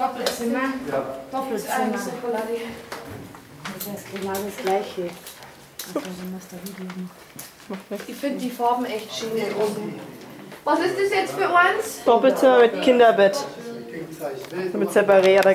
Doppelzimmer. Ja. Doppelzimmer. Das ist genau das Gleiche. Ich finde die Farben echt schön hier oben. Was ist das jetzt für uns? Doppelzimmer mit Kinderbett. Mit separierter